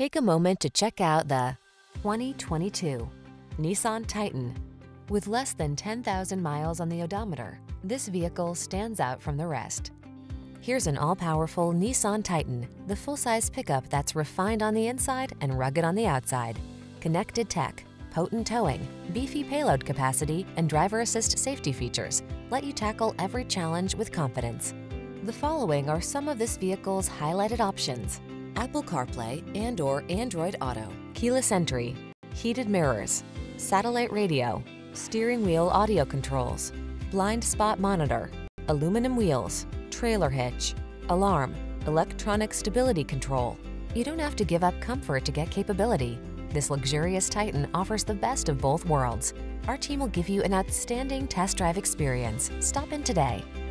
Take a moment to check out the 2022 Nissan Titan. With less than 10,000 miles on the odometer, this vehicle stands out from the rest. Here's an all-powerful Nissan Titan, the full-size pickup that's refined on the inside and rugged on the outside. Connected tech, potent towing, beefy payload capacity, and driver assist safety features let you tackle every challenge with confidence. The following are some of this vehicle's highlighted options: Apple CarPlay and/or Android Auto, keyless entry, heated mirrors, satellite radio, steering wheel audio controls, blind spot monitor, aluminum wheels, trailer hitch, alarm, electronic stability control. You don't have to give up comfort to get capability. This luxurious Titan offers the best of both worlds. Our team will give you an outstanding test drive experience. Stop in today.